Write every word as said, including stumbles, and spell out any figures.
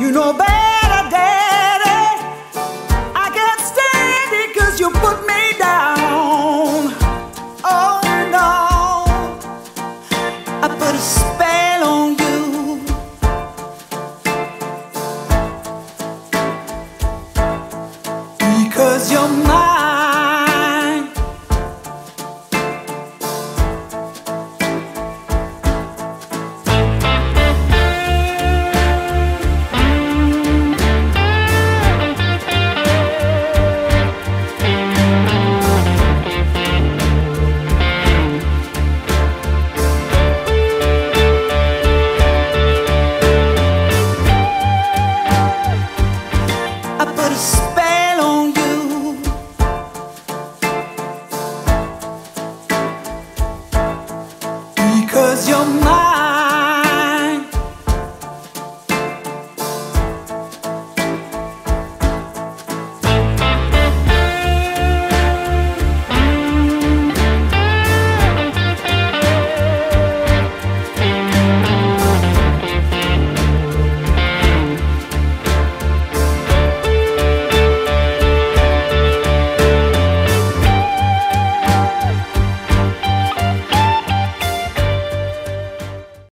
You know better, Daddy. I can't stand it 'cause you put me down. Oh no, I put a spell on you. Because you're